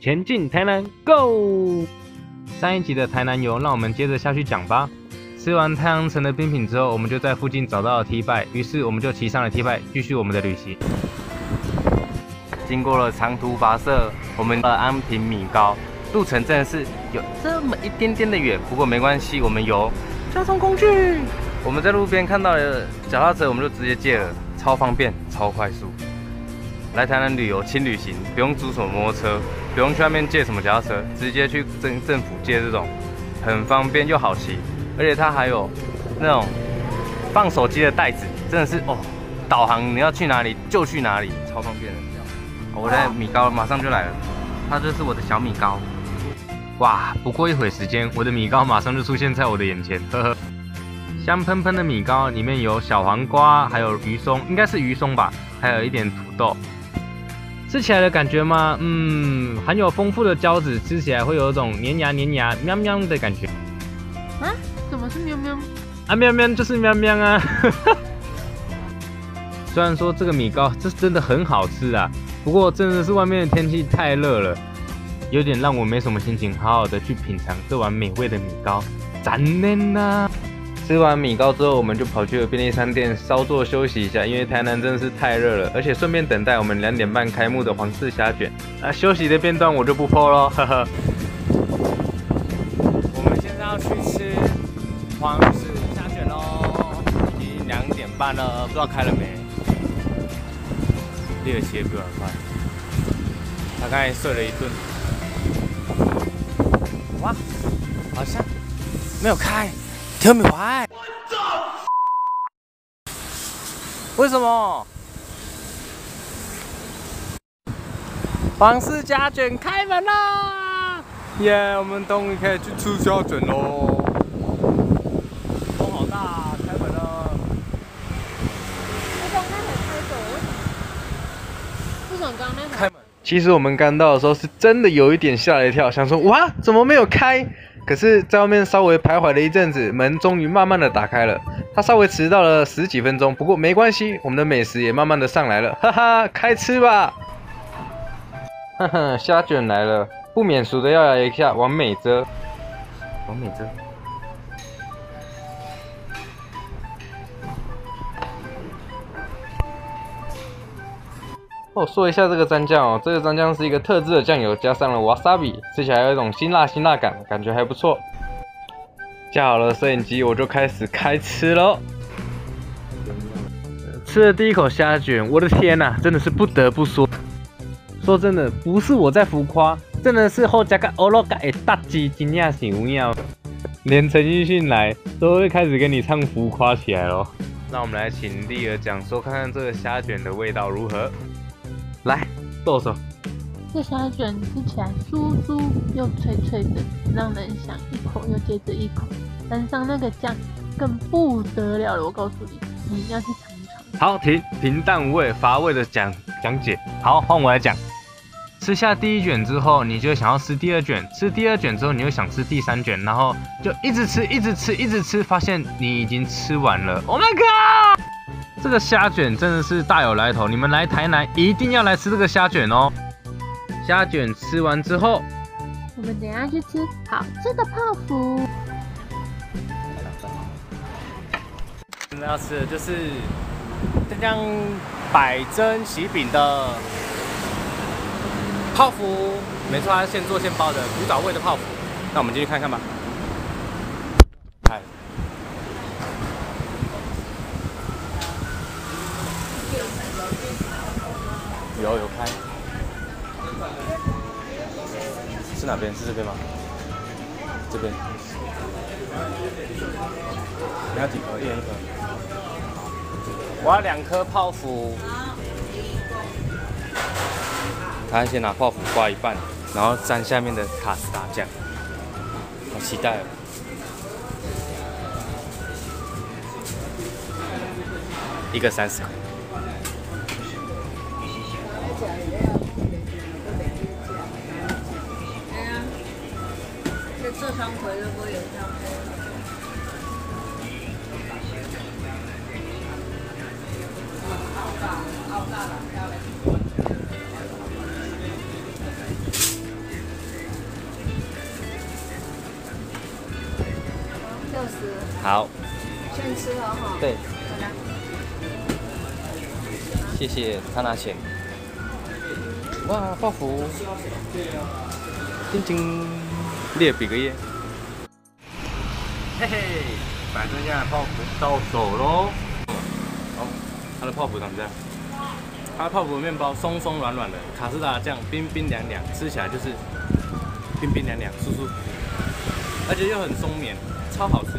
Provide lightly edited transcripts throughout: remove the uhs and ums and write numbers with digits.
前进台南 ，Go！ 上一集的台南游，让我们接着下去讲吧。吃完太阳城的冰品之后，我们就在附近找到了 T Bike， 于是我们就骑上了 T Bike， 继续我们的旅行。经过了长途跋涉，我们到安平米高，路程真的是有这么一点点的远，不过没关系，我们有交通工具。我们在路边看到了脚踏车，我们就直接借了，超方便，超快速。 来台南旅游，轻旅行，不用租什么摩托车，不用去外面借什么脚踏车，直接去政府借这种，很方便又好骑，而且它还有那种放手机的袋子，真的是哦，导航你要去哪里就去哪里，超方便的。我的米糕马上就来了，它就是我的小米糕。哇，不过一会时间，我的米糕马上就出现在我的眼前，呵呵。香喷喷的米糕里面有小黄瓜，还有鱼松，应该是鱼松吧，还有一点土豆。 吃起来的感觉吗？含有丰富的胶质，吃起来会有一种黏牙黏牙、喵喵的感觉。啊？怎么是喵喵？啊，喵喵就是喵喵啊！虽然说这个米糕这真的很好吃啊，不过真的是外面的天气太热了，有点让我没什么心情好好的去品尝这碗美味的米糕，残念啊！吃完米糕之后，我们就跑去了便利商店稍作休息一下，因为台南真的是太热了，而且顺便等待我们2点半开幕的皇室虾卷。那休息的片段我就不 po 咯，呵呵。我们现在要去吃皇室虾卷咯，已经2点半了，不知道开了没。猎奇也比我快，他刚才睡了一顿。哇，好像没有开。 Tell me why？ 为什么？皇室虾卷开门啦！耶，我们终于可以去吃虾卷喽！风好大啊，开门了！为什么刚才开门？其实我们刚到的时候是真的有一点吓了一跳，想说哇，怎么没有开？ 可是，在外面稍微徘徊了一阵子，门终于慢慢的打开了。他稍微迟到了10几分钟，不过没关系，我们的美食也慢慢的上来了，哈哈，开吃吧！哈哈，虾卷来了，不免俗的要来一下完美遮。完美遮。哦，说一下这个蘸酱哦，这个蘸酱是一个特制的酱油，加上了 wasabi， 吃起来有一种辛辣感，感觉还不错。架好了摄影机，我就开始开吃喽。吃了第一口虾卷，我的天呐，真的是不得不说，说真的，不是我在浮夸，真的是后加个欧罗加的大鸡，真的是有影。连陈奕迅来都会开始跟你唱浮夸起来喽。那我们来请丽儿讲说，看看这个虾卷的味道如何。 来，剁手。这虾卷吃起来酥酥又脆脆的，让人想一口又接着一口。沾上那个酱更不得了了，我告诉你，你一定要去尝一尝。好，停，平淡无味、乏味的讲解。好，换我来讲。吃下第一卷之后，你就想要吃第二卷；吃第二卷之后，你又想吃第三卷，然后就一直吃，发现你已经吃完了。Oh my god！ 这个虾卷真的是大有来头，你们来台南一定要来吃这个虾卷哦！虾卷吃完之后，我们等下去吃好吃的泡芙。我们要吃的就是这样百珍喜饼的泡芙，没错，它现做现包的古早味的泡芙。那我们进去看看吧。 有开，是哪边？是这边吗？这边。你要几颗？1人1颗。我要2颗泡芙。他先拿泡芙刮一半，然后沾下面的卡士达酱。好期待哦！1个30块。好。先吃了哈。对。谢谢他拿钱。哇，泡芙。叮叮，列比个耶。嘿嘿，反正现在泡芙到手喽。好，它的泡芙长这样。 它泡芙面包松松软软的，卡士达酱冰冰凉凉，吃起来就是冰冰凉凉、舒舒服服，而且又很松绵，超好吃的。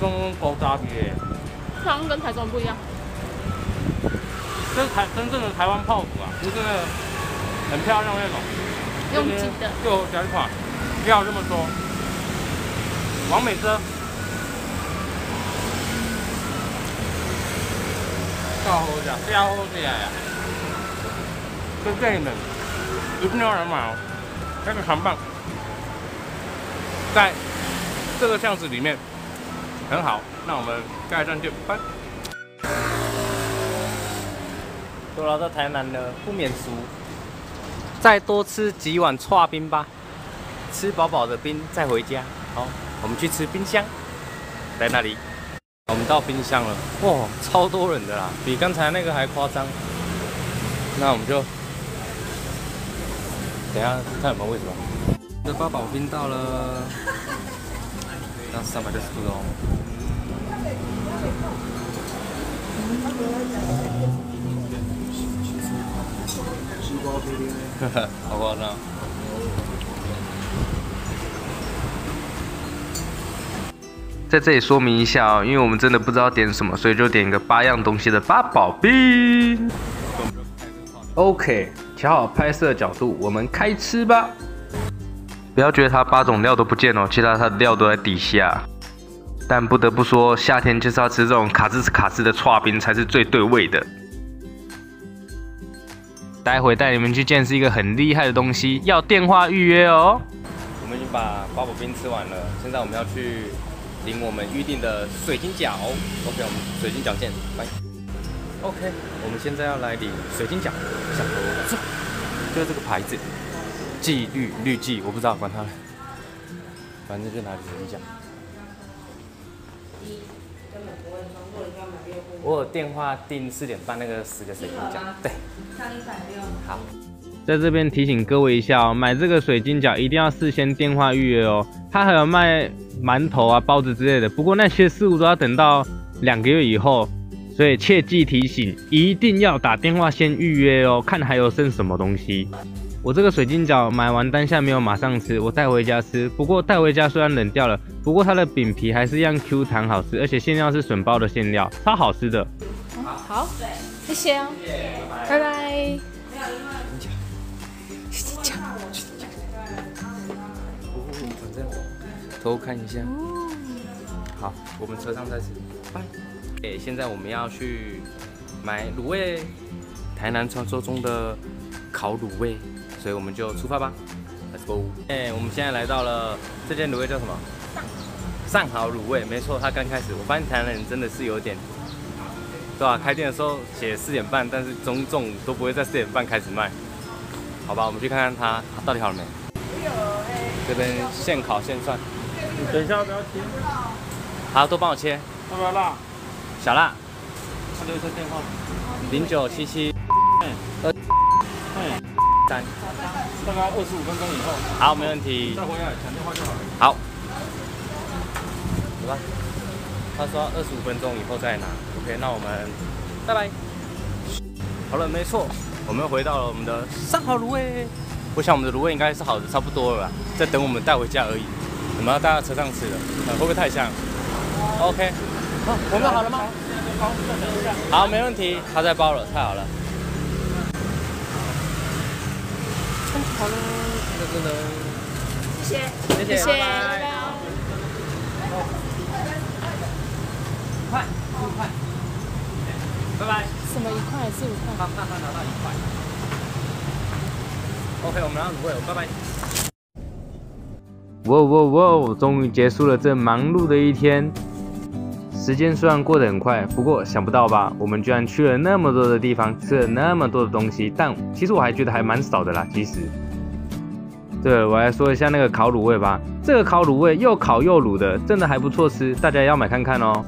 跟狗杂比，好像跟台中不一样。这是真正的台湾泡芙啊，就是那个很漂亮那种，用挤的，就讲款，不要这么说，王美姿。 好好食，真好食呀！推荐你们，一定要来买哦。那个汉堡在这个巷子里面很好。那我们下一站见，拜。都来到台南了，不免俗，再多吃几碗剉冰吧，吃饱饱的冰再回家。好，我们去吃冰箱，在那里。 我们到冰箱了，哇，超多人的啦，比刚才那个还夸张。那我们就等一下看有没有位置吧。这八宝冰到了，那360度哦。哈哈，好夸张。 在这里说明一下哦，因为我们真的不知道点什么，所以就点一个8样东西的八宝冰。OK， 调好拍摄角度，我们开吃吧。不要觉得它8种料都不见哦，其实它的料都在底下。但不得不说，夏天就是要吃这种卡兹的剉冰才是最对味的。待会带你们去见识一个很厉害的东西，要电话预约哦。我们已经把八宝冰吃完了，现在我们要去。 领我们预定的水晶饺 ，OK， 我们水晶饺见，拜。OK， 我们现在要来领水晶饺，向左走，就是这个牌子，纪律律纪，我不知道，管它了，反正就拿水晶饺。我有电话订4点半那个10个水晶饺，对，好，在这边提醒各位一下哦，买这个水晶饺一定要事先电话预约哦，它还有卖。 馒头啊、包子之类的，不过那些似乎都要等到2个月以后，所以切记提醒，一定要打电话先预约哦，看还有剩什么东西。我这个水晶饺买完当下没有马上吃，我带回家吃。不过带回家虽然冷掉了，不过它的饼皮还是一样 Q 弹好吃，而且馅料是笋包的馅料，超好吃的。好，谢谢哦，拜拜。偷看一下，好，我们车上再吃，拜。现在我们要去买卤味，台南传说中的烤卤味，所以我们就出发吧 ，Let's go。我们现在来到了这间卤味叫什么？上好卤味，没错，它刚开始，我发现台南人真的是有点，对吧、啊？开店的时候写4点半，但是中午都不会在4点半开始卖，好吧？我们去看看它到底好了没。这边现烤现涮。 你等一下，不要切。好，都帮我切。要不要辣？小辣。他留一下电话。0977。3。大概25分钟以后。好，没问题。再回来抢电话就好了。好。走吧。他说25分钟以后再拿。OK， 那我们拜拜。好了，没错，我们又回到了我们的上好卤味。我想我们的卤味应该是好的差不多了啦，在等我们带回家而已。 我们要带到车上吃了，会不会太香 ？OK， 我们好了吗？好，没问题，他在包了，太好了。好了，谢谢，谢谢，拜拜。1块，5块，拜拜。什么1块还是5块？他拿到1块。OK， 我们拿到5块，拜拜。 哇哇哇！终于结束了这忙碌的一天。时间虽然过得很快，不过想不到吧，我们居然去了那么多的地方，吃了那么多的东西，但其实我还觉得还蛮少的啦。其实，这对，我来说一下那个烤卤味吧，这个烤卤味又烤又卤的，真的还不错吃，大家要买看看哦。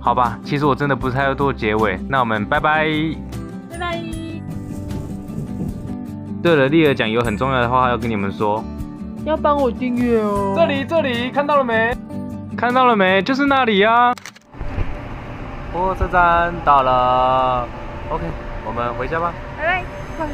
好吧，其实我真的不太会做结尾，那我们拜拜。拜拜。对了，立儿讲有很重要的话要跟你们说，要帮我订阅哦。这里，看到了没？看到了没？就是那里呀、啊。火车站到了 ，OK， 我们回家吧。拜拜。